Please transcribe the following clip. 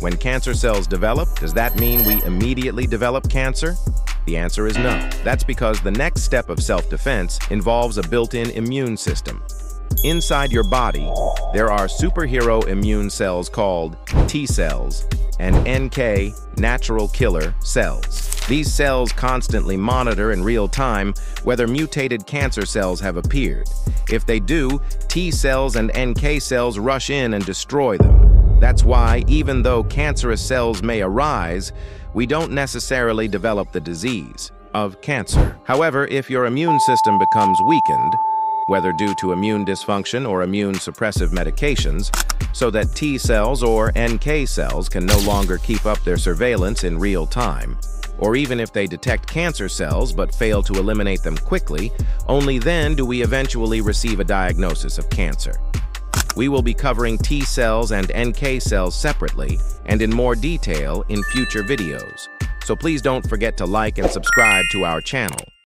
When cancer cells develop, does that mean we immediately develop cancer? The answer is no. That's because the next step of self-defense involves a built-in immune system. Inside your body, there are superhero immune cells called T cells and NK, natural killer, cells. These cells constantly monitor in real time whether mutated cancer cells have appeared. If they do, T cells and NK cells rush in and destroy them. That's why, even though cancerous cells may arise, we don't necessarily develop the disease of cancer. However, if your immune system becomes weakened, whether due to immune dysfunction or immune suppressive medications, so that T cells or NK cells can no longer keep up their surveillance in real time, or even if they detect cancer cells but fail to eliminate them quickly, only then do we eventually receive a diagnosis of cancer. We will be covering T cells and NK cells separately and in more detail in future videos, so please don't forget to like and subscribe to our channel.